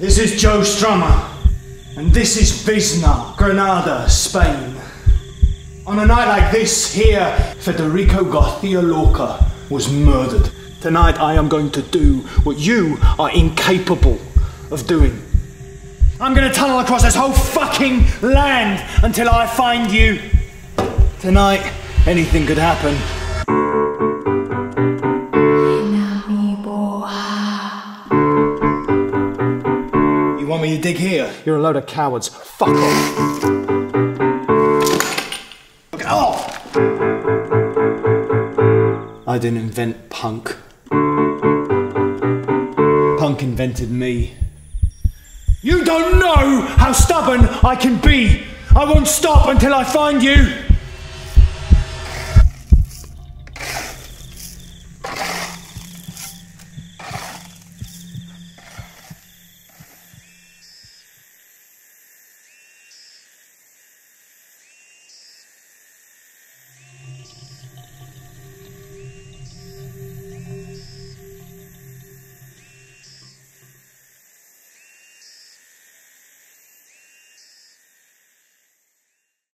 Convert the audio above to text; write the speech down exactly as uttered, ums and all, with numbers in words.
This is Joe Strummer, and this is Vizna, Granada, Spain. On a night like this here, Federico García Lorca was murdered. Tonight I am going to do what you are incapable of doing. I'm going to tunnel across this whole fucking land until I find you. Tonight, anything could happen. You want me to dig here? You're a load of cowards. Fuck off. Get off! I didn't invent punk. Punk invented me. You don't know how stubborn I can be. I won't stop until I find you.